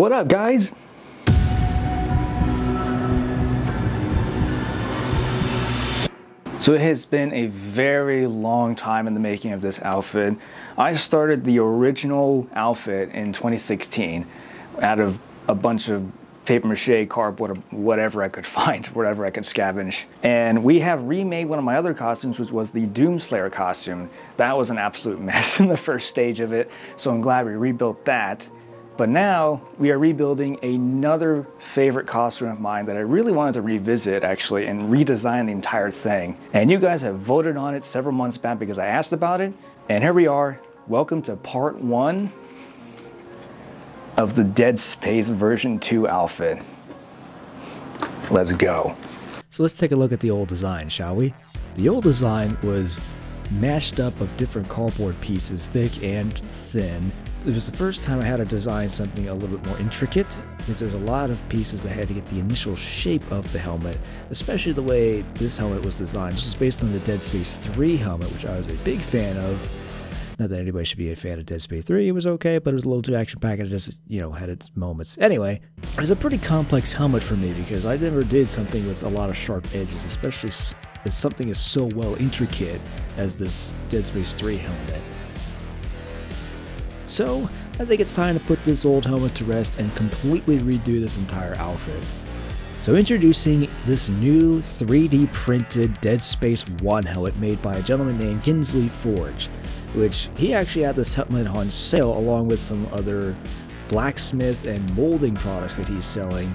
What up, guys? So it has been a very long time in the making of this outfit. I started the original outfit in 2016 out of a bunch of paper mache, cardboard, whatever I could find, whatever I could scavenge. And we have remade one of my other costumes, which was the Doomslayer costume. That was an absolute mess in the first stage of it, so I'm glad we rebuilt that. But now we are rebuilding another favorite costume of mine that I really wanted to revisit actually and redesign the entire thing. And you guys have voted on it several months back because I asked about it. And here we are. Welcome to part one of the Dead Space version 2 outfit. Let's go. So let's take a look at the old design, shall we? The old design was mashed up of different cardboard pieces, thick and thin. It was the first time I had to design something a little bit more intricate, because there's a lot of pieces that had to get the initial shape of the helmet, especially the way this helmet was designed. This was based on the Dead Space 3 helmet, which I was a big fan of. Not that anybody should be a fan of Dead Space 3, it was okay, but it was a little too action-packed, it just, you know, had its moments. Anyway, it was a pretty complex helmet for me, because I never did something with a lot of sharp edges, especially if something is so well intricate as this Dead Space 3 helmet. So, I think it's time to put this old helmet to rest and completely redo this entire outfit. So introducing this new 3D printed Dead Space 1 helmet made by a gentleman named Kinsey Forge, which he actually had this helmet on sale along with some other blacksmith and molding products that he's selling.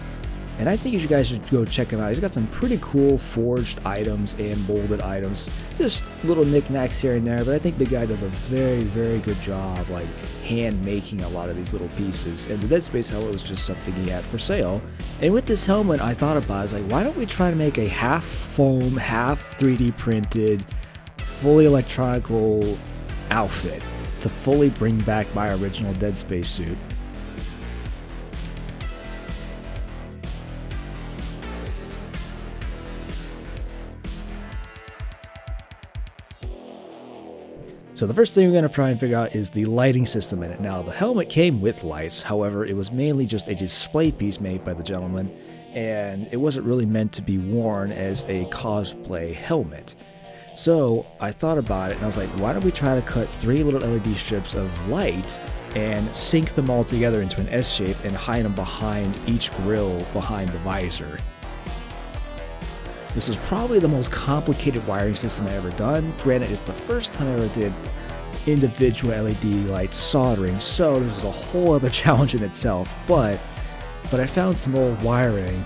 And I think you guys should go check him out. He's got some pretty cool forged items and molded items. Just little knickknacks here and there, but I think the guy does a very, very good job, like, hand-making a lot of these little pieces. And the Dead Space helmet was just something he had for sale. And with this helmet, I thought about it. I was like, why don't we try to make a half-foam, half-3D-printed, fully electronical outfit to fully bring back my original Dead Space suit. So the first thing we're going to try and figure out is the lighting system in it. Now, the helmet came with lights, however, it was mainly just a display piece made by the gentleman, and it wasn't really meant to be worn as a cosplay helmet. So I thought about it, and I was like, why don't we try to cut 3 little LED strips of light and sync them all together into an S shape and hide them behind each grill behind the visor. This is probably the most complicated wiring system I've ever done. Granted, it's the first time I ever did individual LED light soldering, so this is a whole other challenge in itself, but I found some old wiring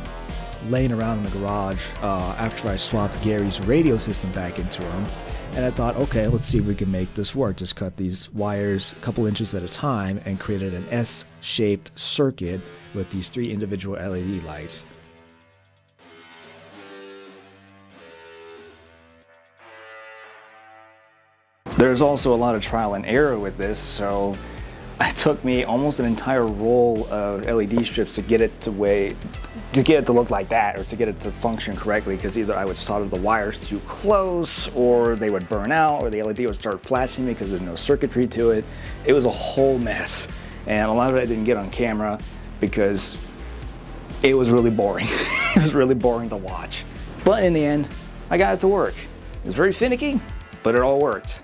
laying around in the garage after I swapped Gary's radio system back into them, and I thought, okay, let's see if we can make this work. Just cut these wires a couple inches at a time and created an S-shaped circuit with these 3 individual LED lights. There's also a lot of trial and error with this, so it took me almost an entire roll of LED strips to get it to look like that, or to get it to function correctly, because either I would solder the wires too close, or they would burn out, or the LED would start flashing because there's no circuitry to it. It was a whole mess, and a lot of it I didn't get on camera because it was really boring. It was really boring to watch. But in the end, I got it to work. It was very finicky, but it all worked.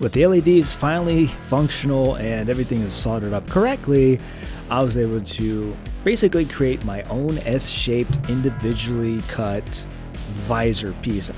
With the LEDs finally functional and everything is soldered up correctly, I was able to basically create my own S-shaped, individually cut visor piece.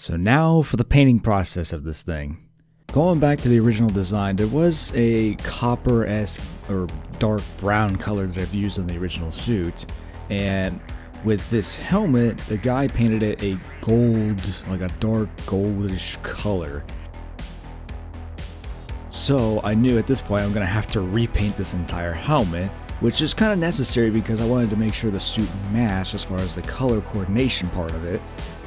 So now for the painting process of this thing. Going back to the original design, there was a copper-esque or dark brown color that I've used in the original suit. And with this helmet, the guy painted it a gold, like a dark goldish color. So I knew at this point I'm gonna have to repaint this entire helmet. which is kind of necessary because I wanted to make sure the suit matched as far as the color coordination part of it.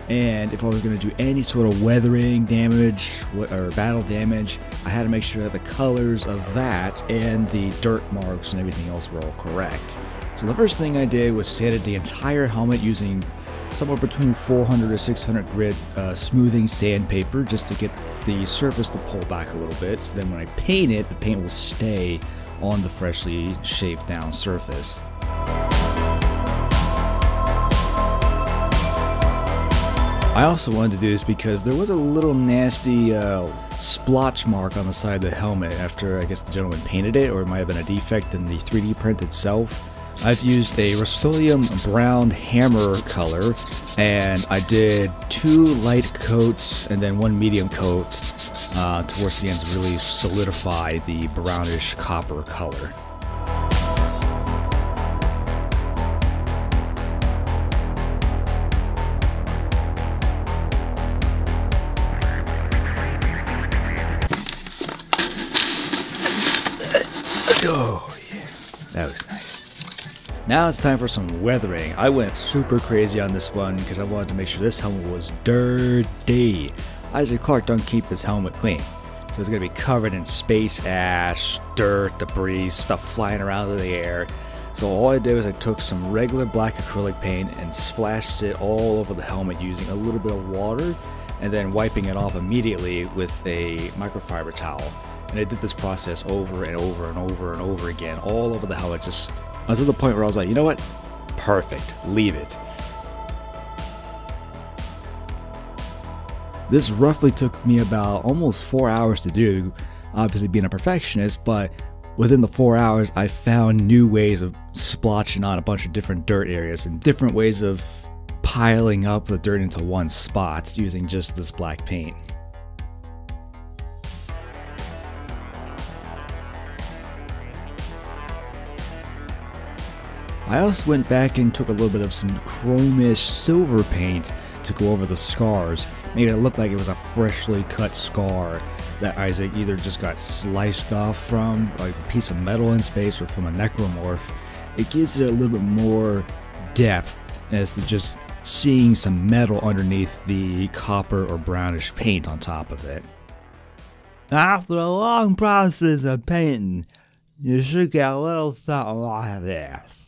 And if I was going to do any sort of weathering damage or battle damage, I had to make sure that the colors of that and the dirt marks and everything else were all correct. So the first thing I did was sanded the entire helmet using somewhere between 400 to 600 grit smoothing sandpaper just to get the surface to pull back a little bit. So then when I paint it, the paint will stay on the freshly shaved down surface. I also wanted to do this because there was a little nasty splotch mark on the side of the helmet after I guess the gentleman painted it, or it might have been a defect in the 3D print itself. I've used a Rust-Oleum brown hammer color, and I did 2 light coats and then 1 medium coat towards the end to really solidify the brownish copper color. Oh yeah, that was nice. Now it's time for some weathering. I went super crazy on this one because I wanted to make sure this helmet was dirty. Isaac Clarke don't keep his helmet clean. So it's going to be covered in space ash, dirt, debris, stuff flying around in the air. So all I did was I took some regular black acrylic paint and splashed it all over the helmet using a little bit of water and then wiping it off immediately with a microfiber towel. And I did this process over and over and over and over again, all over the helmet. Just, I was at the point where I was like, you know what? Perfect. Leave it. This roughly took me about almost 4 hours to do, obviously being a perfectionist, but within the 4 hours, I found new ways of splotching on a bunch of different dirt areas and different ways of piling up the dirt into one spot using just this black paint. I also went back and took a little bit of some chromish silver paint to go over the scars, made it look like it was a freshly cut scar that Isaac either just got sliced off from, like a piece of metal in space, or from a necromorph. It gives it a little bit more depth as to just seeing some metal underneath the copper or brownish paint on top of it. After a long process of painting, you should get a little something like this.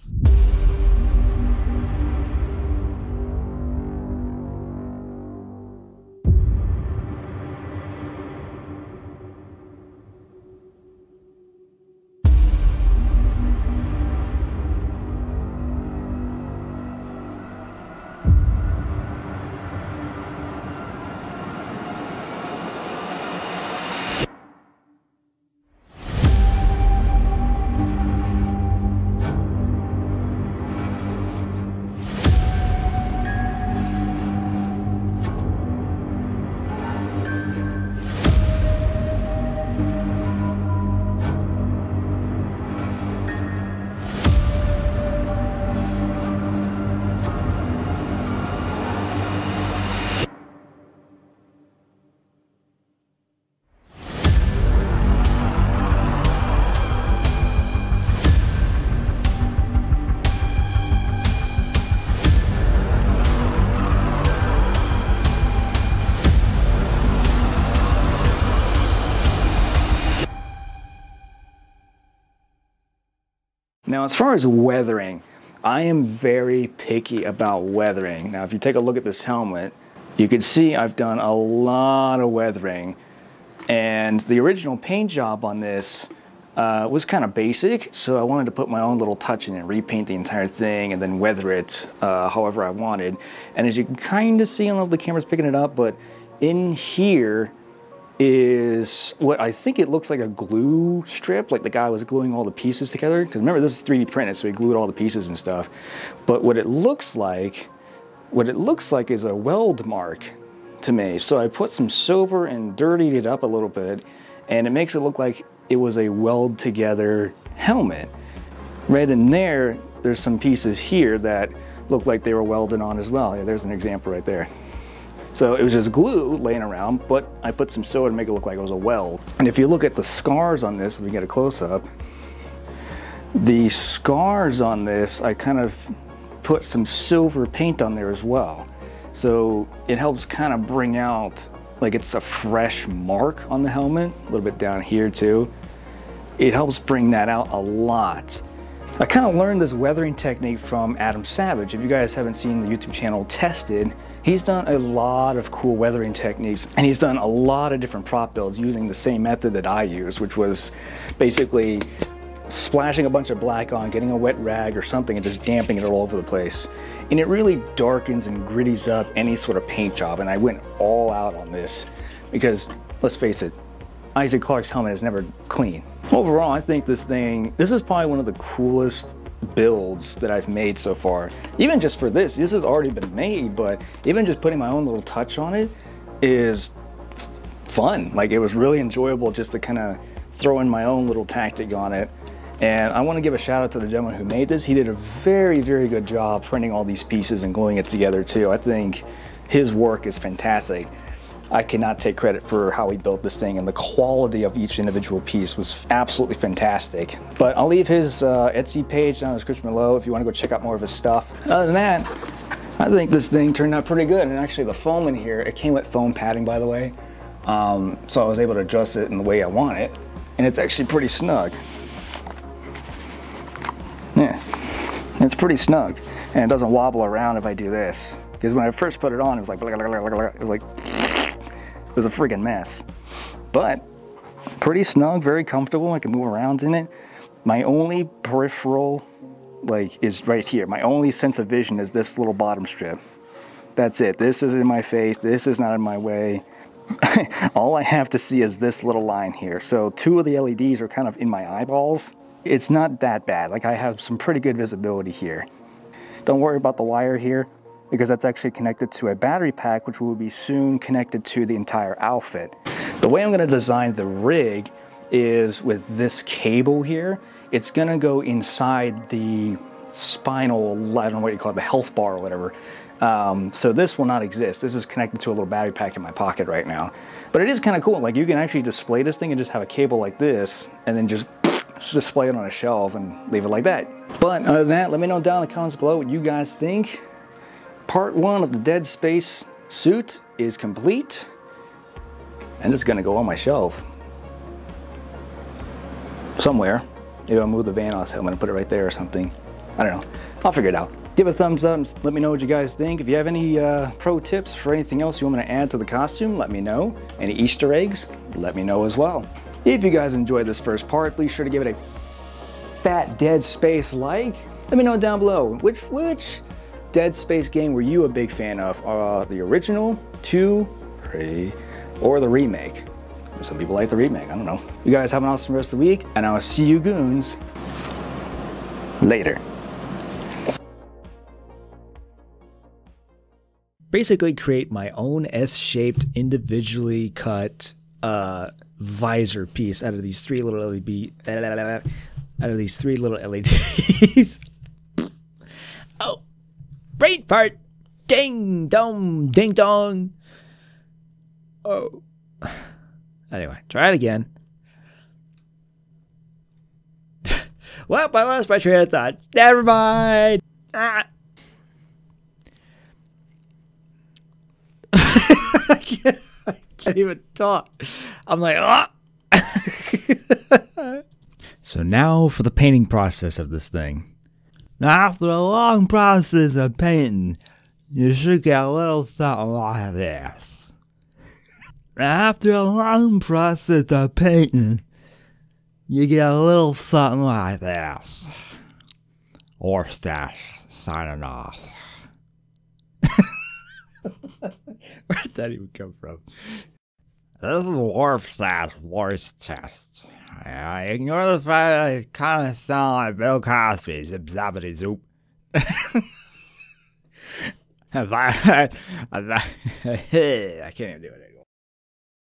Now, as far as weathering, I am very picky about weathering. Now, if you take a look at this helmet, you can see I've done a lot of weathering. And the original paint job on this was kind of basic, so I wanted to put my own little touch in and repaint the entire thing and then weather it however I wanted. And as you can kind of see, I don't know if the camera's picking it up, but in here is what I think it looks like a glue strip, like the guy was gluing all the pieces together. Because remember, this is 3D printed, so he glued all the pieces and stuff. But what it looks like is a weld mark to me. So I put some silver and dirtied it up a little bit, and it makes it look like it was a weld together helmet. Right in there, there's some pieces here that look like they were welded on as well. Yeah, there's an example right there. So it was just glue laying around, but I put some soda to make it look like it was a weld. And if you look at the scars on this, if we get a close up, The scars on this, I kind of put some silver paint on there as well. So it helps kind of bring out, like, it's a fresh mark on the helmet, a little bit down here too. It helps bring that out a lot. I kind of learned this weathering technique from Adam Savage. If you guys haven't seen the YouTube channel Tested, he's done a lot of cool weathering techniques, and he's done a lot of different prop builds using the same method that I used, which was basically splashing a bunch of black on, getting a wet rag or something and just damping it all over the place. And it really darkens and gritties up any sort of paint job, and I went all out on this because, let's face it, Isaac Clarke's helmet is never clean. Overall, I think this is probably one of the coolest builds that I've made so far. Even just for this, this has already been made, but even just putting my own little touch on it is fun. Like, it was really enjoyable just to kind of throw in my own little tactic on it. And I want to give a shout out to the gentleman who made this. He did a very, very good job printing all these pieces and gluing it together too. I think his work is fantastic. I cannot take credit for how he built this thing, and the quality of each individual piece was absolutely fantastic. But I'll leave his Etsy page down in the description below if you want to go check out more of his stuff. Other than that, I think this thing turned out pretty good. And actually the foam in here, it came with foam padding, by the way. So I was able to adjust it in the way I want it, and it's actually pretty snug. Yeah, it's pretty snug, and it doesn't wobble around if I do this. Because when I first put it on, it was like, it was a freaking mess, but pretty snug, very comfortable. I can move around in it. My only peripheral, like, is right here. My only sense of vision is this little bottom strip. That's it. This is in my face. This is not in my way. All I have to see is this little line here. So two of the LEDs are kind of in my eyeballs. It's not that bad. Like, I have some pretty good visibility here. Don't worry about the wire here, because that's actually connected to a battery pack, which will be soon connected to the entire outfit. The way I'm gonna design the rig is with this cable here. It's gonna go inside the spinal, I don't know what you call it, the health bar or whatever. So this will not exist. This is connected to a little battery pack in my pocket right now. But it is kind of cool. Like, you can actually display this thing and just have a cable like this, and then just display it on a shelf and leave it like that. But other than that, let me know down in the comments below what you guys think. Part one of the Dead Space suit is complete, and it's gonna go on my shelf somewhere. Maybe I'll move the Vanoss helmet and put it right there or something. I don't know. I'll figure it out. Give a thumbs up and let me know what you guys think. If you have any pro tips for anything else you want me to add to the costume, let me know. Any Easter eggs, let me know as well. If you guys enjoyed this first part, please sure to give it a fat Dead Space like. Let me know down below which Dead Space game were you a big fan of? The original, 2, 3, or the remake? Some people like the remake, I don't know. You guys have an awesome rest of the week, and I'll see you goons later. Basically create my own S-shaped, individually cut visor piece out of these three little LEDs. Oh. Brain fart, ding dong, ding dong. Oh, anyway, try it again. Well, I lost my train of thought. Never mind. Ah. I can't even talk. I'm like, ah. So now for the painting process of this thing. After a long process of painting, you should get a little something like this. After a long process of painting, you get a little something like this. Warfstash signing off. Where did that even come from? This is Warfstash voice test. I ignore the fact that I kind of sound like Bill Cosby, zip zappity zoop. I can't even do it anymore.